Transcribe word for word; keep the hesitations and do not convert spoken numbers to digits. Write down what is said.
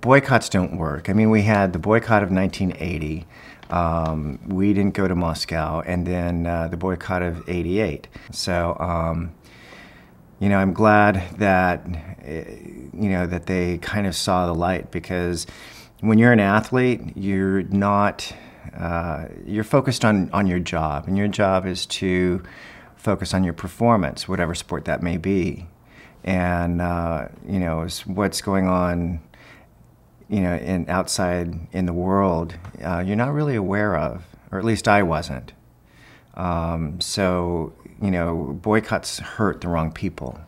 Boycotts don't work. I mean, we had the boycott of nineteen eighty. Um, we didn't go to Moscow, and then uh, the boycott of eighty-eight. So, um, you know, I'm glad that you know that they kind of saw the light, because when you're an athlete, you're not uh, you're focused on on your job, and your job is to focus on your performance, whatever sport that may be, and uh, you know what's going on. You know, in outside in the world, uh, you're not really aware of, or at least I wasn't. Um, so, you know, boycotts hurt the wrong people.